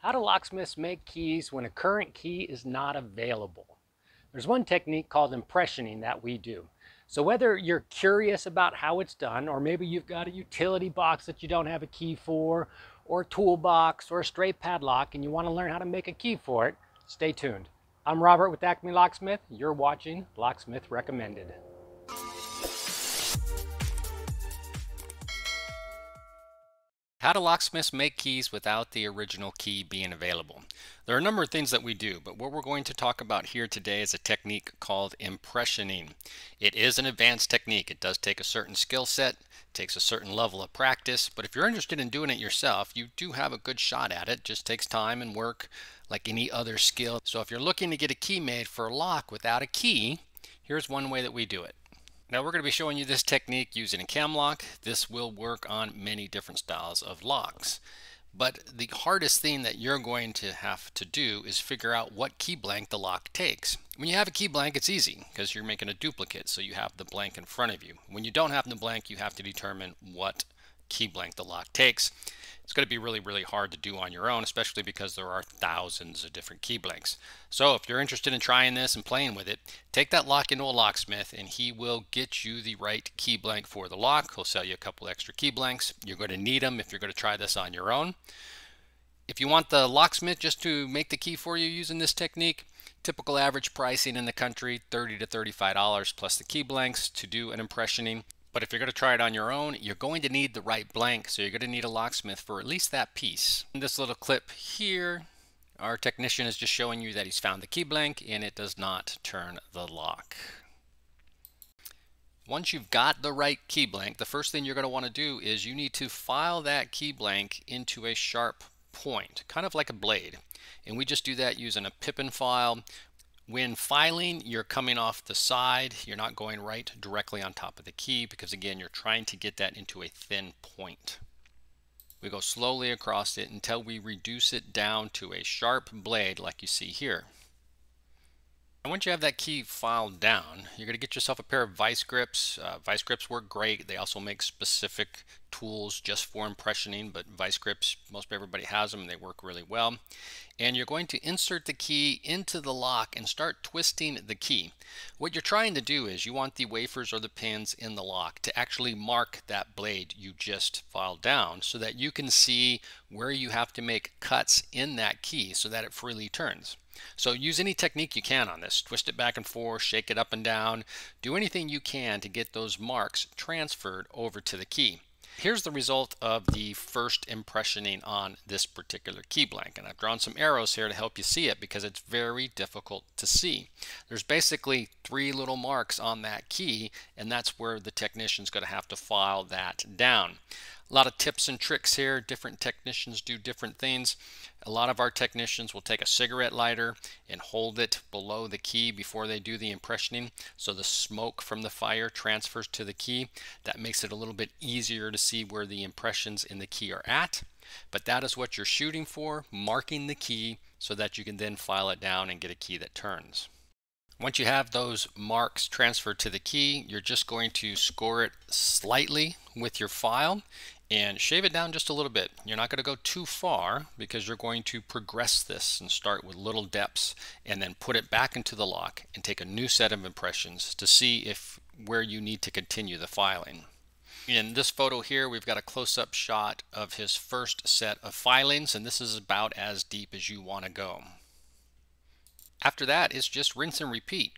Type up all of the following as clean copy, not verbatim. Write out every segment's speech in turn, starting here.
How do locksmiths make keys when a current key is not available? There's one technique called impressioning that we do. So whether you're curious about how it's done, or maybe you've got a utility box that you don't have a key for, or a toolbox, or a straight padlock, and you want to learn how to make a key for it, stay tuned. I'm Robert with Acme Locksmith. You're watching Locksmith Recommended. How do locksmiths make keys without the original key being available? There are a number of things that we do, but what we're going to talk about here today is a technique called impressioning. It is an advanced technique. It does take a certain skill set, takes a certain level of practice, but if you're interested in doing it yourself, you do have a good shot at it. It just takes time and work like any other skill. So if you're looking to get a key made for a lock without a key, here's one way that we do it. Now we're going to be showing you this technique using a cam lock. This will work on many different styles of locks. But the hardest thing that you're going to have to do is figure out what key blank the lock takes. When you have a key blank, it's easy because you're making a duplicate, so you have the blank in front of you. When you don't have the blank, you have to determine what key blank the lock takes. It's going to be really hard to do on your own, especially because there are thousands of different key blanks. So if you're interested in trying this and playing with it, take that lock into a locksmith and he will get you the right key blank for the lock. He'll sell you a couple extra key blanks. You're going to need them if you're going to try this on your own. If you want the locksmith just to make the key for you using this technique, typical average pricing in the country, $30 to $35 plus the key blanks to do an impressioning. But if you're going to try it on your own, you're going to need the right blank, so you're going to need a locksmith for at least that piece. In this little clip here, our technician is just showing you that he's found the key blank and it does not turn the lock. Once you've got the right key blank, the first thing you're going to want to do is you need to file that key blank into a sharp point, kind of like a blade. And we just do that using a pip and file. When filing, you're coming off the side. You're not going right directly on top of the key because, again, you're trying to get that into a thin point. We go slowly across it until we reduce it down to a sharp blade like you see here. And once you have that key filed down, you're going to get yourself a pair of vice grips. Vice grips work great. They also make specific tools just for impressioning, but vice grips, most everybody has them and they work really well. And you're going to insert the key into the lock and start twisting the key. What you're trying to do is you want the wafers or the pins in the lock to actually mark that blade you just filed down so that you can see where you have to make cuts in that key so that it freely turns. So use any technique you can on this. Twist it back and forth, shake it up and down, do anything you can to get those marks transferred over to the key. Here's the result of the first impressioning on this particular key blank, and I've drawn some arrows here to help you see it because it's very difficult to see. There's basically three little marks on that key, and that's where the technician's going to have to file that down. A lot of tips and tricks here. Different technicians do different things. A lot of our technicians will take a cigarette lighter and hold it below the key before they do the impressioning, so the smoke from the fire transfers to the key. That makes it a little bit easier to see where the impressions in the key are at. But that is what you're shooting for, marking the key so that you can then file it down and get a key that turns. Once you have those marks transferred to the key, you're just going to score it slightly with your file and shave it down just a little bit. You're not going to go too far because you're going to progress this and start with little depths and then put it back into the lock and take a new set of impressions to see if where you need to continue the filing. In this photo here, we've got a close-up shot of his first set of filings, and this is about as deep as you want to go. After that, it's just rinse and repeat.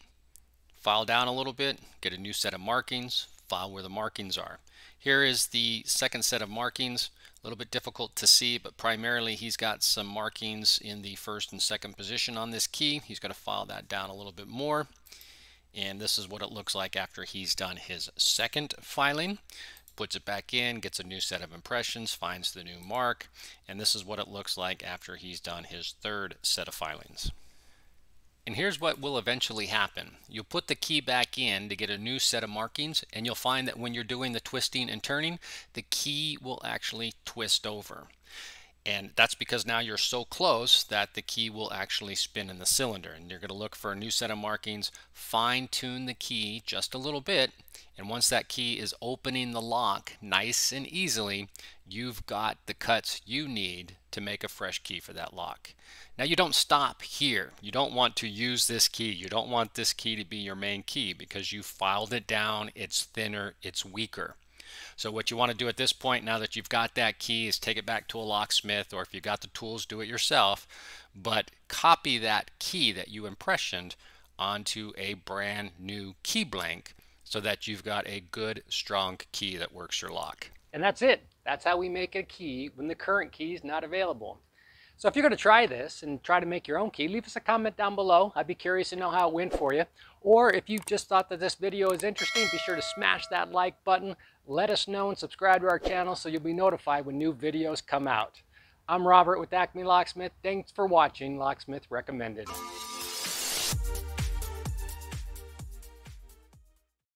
File down a little bit, get a new set of markings, file where the markings are. Here is the second set of markings. A little bit difficult to see, but primarily he's got some markings in the first and second position on this key. He's going to file that down a little bit more. And this is what it looks like after he's done his second filing. Puts it back in, gets a new set of impressions, finds the new mark. And this is what it looks like after he's done his third set of filings. And here's what will eventually happen. You'll put the key back in to get a new set of markings, and you'll find that when you're doing the twisting and turning, the key will actually twist over. And that's because now you're so close that the key will actually spin in the cylinder. And you're going to look for a new set of markings, fine-tune the key just a little bit, and once that key is opening the lock nice and easily, you've got the cuts you need to make a fresh key for that lock. Now you don't stop here. You don't want to use this key. You don't want this key to be your main key because you filed it down, it's thinner, it's weaker. So what you want to do at this point, now that you've got that key, is take it back to a locksmith, or if you've got the tools, do it yourself, but copy that key that you impressioned onto a brand new key blank so that you've got a good, strong key that works your lock. And that's it. That's how we make a key when the current key is not available. So if you're going to try this and try to make your own key, leave us a comment down below. I'd be curious to know how it went for you. Or if you just thought that this video is interesting, be sure to smash that like button. Let us know and subscribe to our channel so you'll be notified when new videos come out. I'm Robert with Acme Locksmith. Thanks for watching Locksmith Recommended.